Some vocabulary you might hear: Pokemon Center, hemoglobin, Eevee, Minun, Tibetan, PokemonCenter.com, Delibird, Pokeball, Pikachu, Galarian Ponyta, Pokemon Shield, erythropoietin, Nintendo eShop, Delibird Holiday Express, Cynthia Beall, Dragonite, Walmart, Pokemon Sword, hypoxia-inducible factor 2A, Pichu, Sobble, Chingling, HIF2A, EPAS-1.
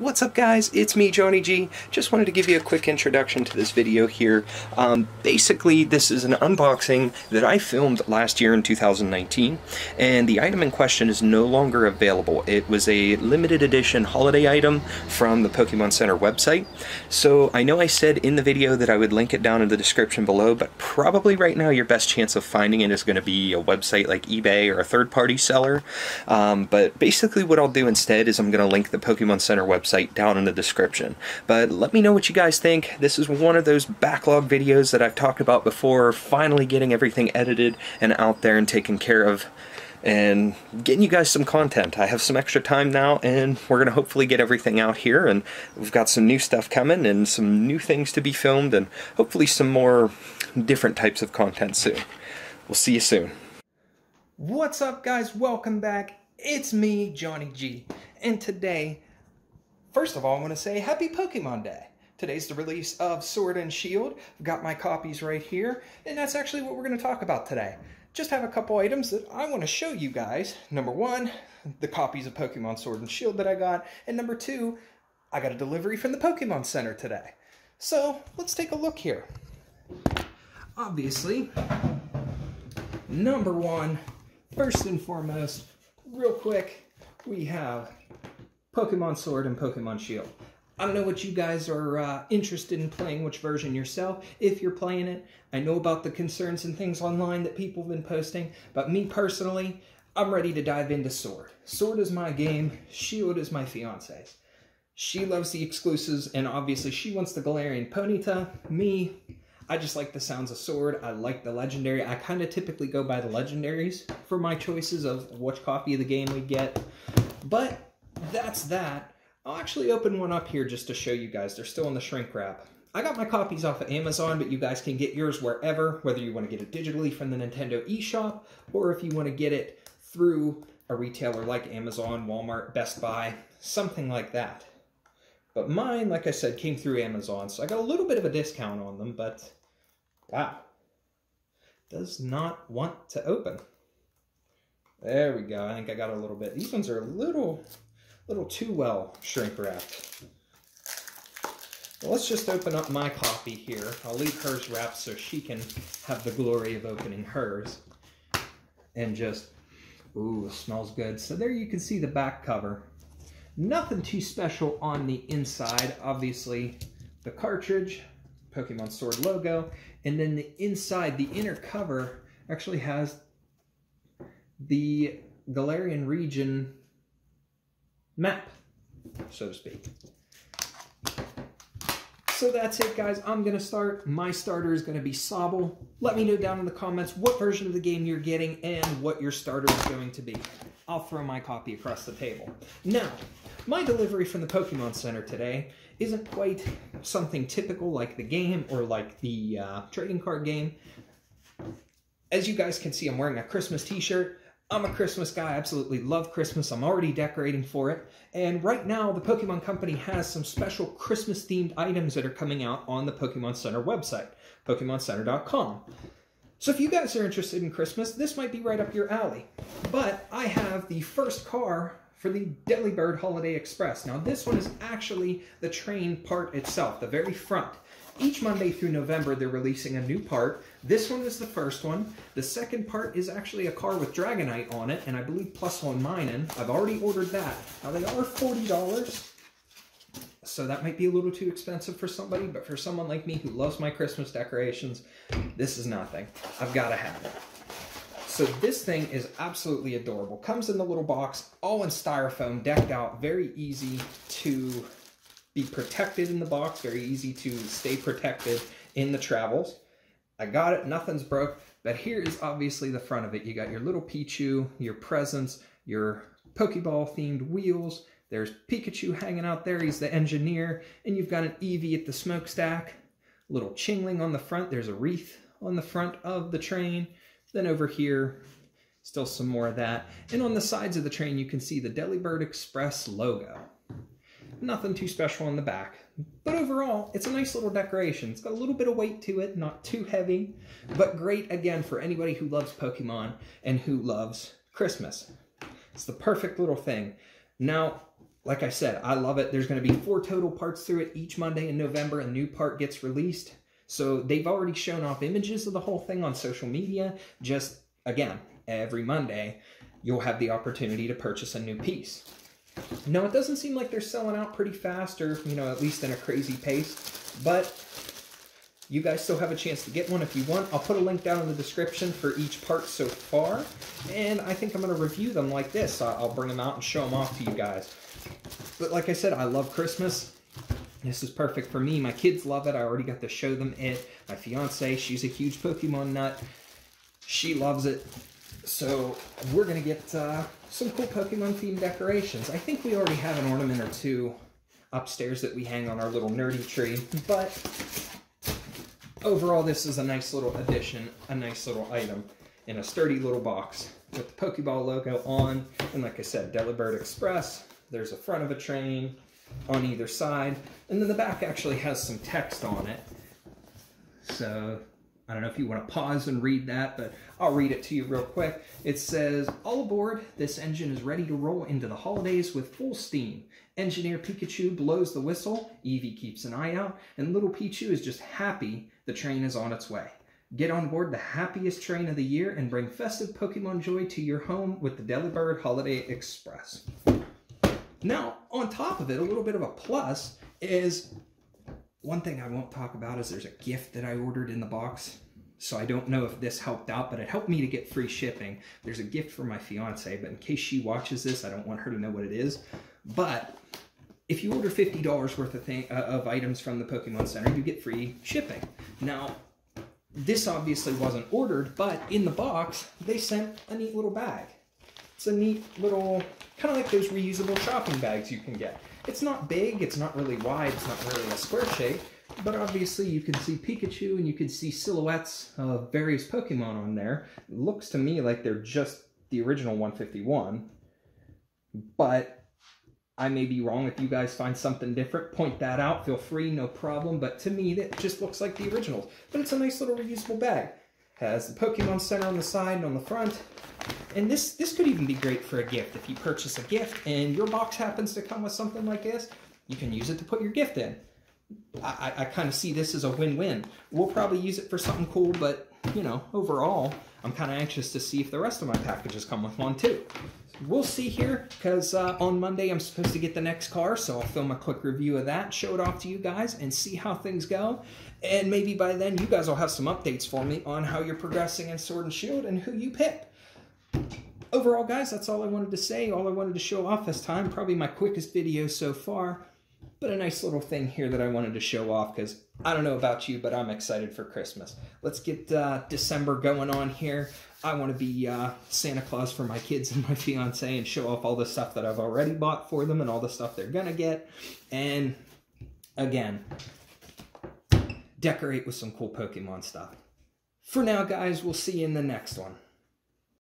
What's up guys, it's me Johnny G. Just wanted to give you a quick introduction to this video here. Basically this is an unboxing that I filmed last year in 2019, and the item in question is no longer available. It was a limited edition holiday item from the Pokemon Center website. So I know I said in the video that I would link it down in the description below, but probably right now your best chance of finding it is going to be a website like eBay or a third-party seller. But basically what I'll do instead is I'm going to link the Pokemon Center website down in the description. But let me know what you guys think. This is one of those backlog videos that I've talked about before, finally getting everything edited and out there and taken care of and getting you guys some content. I have some extra time now and we're gonna hopefully get everything out here, and we've got some new stuff coming and some new things to be filmed and hopefully some more different types of content soon. We'll see you soon. What's up guys, welcome back. It's me, Johnny G, and today, first of all, I want to say happy Pokemon Day. Today's the release of Sword and Shield. I've got my copies right here, and that's actually what we're going to talk about today. Just have a couple items that I want to show you guys. Number one, the copies of Pokemon Sword and Shield that I got, and number two, I got a delivery from the Pokemon Center today. So let's take a look here. Obviously, number one, first and foremost, real quick, we have Pokemon Sword and Pokemon Shield. I don't know what you guys are interested in playing, which version yourself, if you're playing it. I know about the concerns and things online that people have been posting, but me personally, I'm ready to dive into Sword. Sword is my game, Shield is my fiance's. She loves the exclusives, and obviously she wants the Galarian Ponyta. Me, I just like the sounds of Sword. I like the Legendary. I kind of typically go by the Legendaries for my choices of which copy of the game we get, but that's that. I'll actually open one up here just to show you guys. They're still in the shrink wrap. I got my copies off of Amazon, but you guys can get yours wherever, whether you want to get it digitally from the Nintendo eShop, or if you want to get it through a retailer like Amazon, Walmart, Best Buy, something like that. But mine, like I said, came through Amazon, so I got a little bit of a discount on them, but wow. Does not want to open. There we go. I think I got a little bit. These ones are a little too well shrink wrapped. Well, let's just open up my copy here. I'll leave hers wrapped so she can have the glory of opening hers. And just, ooh, it smells good. So there you can see the back cover. Nothing too special on the inside. Obviously, the cartridge, Pokemon Sword logo, and then the inside, the inner cover, actually has the Galarian region map, so to speak. So that's it guys, I'm gonna start. My starter is gonna be Sobble. Let me know down in the comments what version of the game you're getting and what your starter is going to be. I'll throw my copy across the table. Now, my delivery from the Pokemon Center today isn't quite something typical like the game or like the trading card game. As you guys can see, I'm wearing a Christmas t-shirt. I'm a Christmas guy, I absolutely love Christmas, I'm already decorating for it, and right now the Pokemon Company has some special Christmas themed items that are coming out on the Pokemon Center website, PokemonCenter.com. So if you guys are interested in Christmas, this might be right up your alley. But I have the first car for the Delibird Holiday Express. Now this one is actually the train part itself, the very front. Each Monday through November, they're releasing a new part. This one is the first one. The second part is actually a car with Dragonite on it, and I believe plus one Minun. I've already ordered that. Now, they are $40, so that might be a little too expensive for somebody, but for someone like me who loves my Christmas decorations, this is nothing. I've got to have it. So this thing is absolutely adorable. Comes in the little box, all in styrofoam, decked out, very easy to be protected in the box, very easy to stay protected in the travels. I got it, nothing's broke, but here is obviously the front of it. You got your little Pichu, your presents, your Pokeball themed wheels, there's Pikachu hanging out there, he's the engineer, and you've got an Eevee at the smokestack, a little Chingling on the front, there's a wreath on the front of the train, then over here, still some more of that, and on the sides of the train you can see the Delibird Express logo. Nothing too special on the back, but overall it's a nice little decoration. It's got a little bit of weight to it, not too heavy, but great again for anybody who loves Pokemon and who loves Christmas. It's the perfect little thing. Now Like I said, I love it. There's going to be 4 total parts through it. Each Monday in November, a new part gets released. So they've already shown off images of the whole thing on social media. Just, again, every Monday, you'll have the opportunity to purchase a new piece. Now, it doesn't seem like they're selling out pretty fast, or, you know, at least in a crazy pace. But you guys still have a chance to get one if you want. I'll put a link down in the description for each part so far. And I think I'm going to review them like this. I'll bring them out and show them off to you guys. But like I said, I love Christmas. This is perfect for me. My kids love it. I already got to show them it. My fiance, she's a huge Pokemon nut. She loves it. So we're going to get some cool Pokemon themed decorations. I think we already have an ornament or two upstairs that we hang on our little nerdy tree. But overall, this is a nice little addition, a nice little item in a sturdy little box with the Pokeball logo on. And like I said, Delibird Express. There's a front of a train on either side. And then the back actually has some text on it. So I don't know if you want to pause and read that, but I'll read it to you real quick. It says, "All aboard, this engine is ready to roll into the holidays with full steam. Engineer Pikachu blows the whistle, Eevee keeps an eye out, and little Pichu is just happy the train is on its way. Get on board the happiest train of the year and bring festive Pokemon joy to your home with the Delibird Holiday Express." Now, on top of it, a little bit of a plus is... one thing I won't talk about is there's a gift that I ordered in the box. So I don't know if this helped out, but it helped me to get free shipping. There's a gift for my fiance, but in case she watches this, I don't want her to know what it is. But if you order $50 worth of items from the Pokemon Center, you get free shipping. Now, this obviously wasn't ordered, but in the box, they sent a neat little bag. It's a neat little, kind of like those reusable shopping bags you can get. It's not big, it's not really wide, it's not really a square shape, but obviously you can see Pikachu and you can see silhouettes of various Pokemon on there. It looks to me like they're just the original 151, but I may be wrong. If you guys find something different, point that out, feel free, no problem, but to me that just looks like the originals. But it's a nice little reusable bag. Has the Pokemon Center on the side and on the front. And this could even be great for a gift. If you purchase a gift and your box happens to come with something like this, you can use it to put your gift in. I kind of see this as a win-win. We'll probably use it for something cool, but, you know, overall, I'm kind of anxious to see if the rest of my packages come with one, too. We'll see here, because on Monday I'm supposed to get the next car, so I'll film a quick review of that, show it off to you guys, and see how things go. And maybe by then you guys will have some updates for me on how you're progressing in Sword and Shield and who you pick. Overall, guys, that's all I wanted to say, all I wanted to show off this time. Probably my quickest video so far, but a nice little thing here that I wanted to show off, because I don't know about you, but I'm excited for Christmas. Let's get December going on here. I want to be Santa Claus for my kids and my fiance and show off all the stuff that I've already bought for them and all the stuff they're going to get. And, again, decorate with some cool Pokemon stuff. For now, guys, we'll see you in the next one.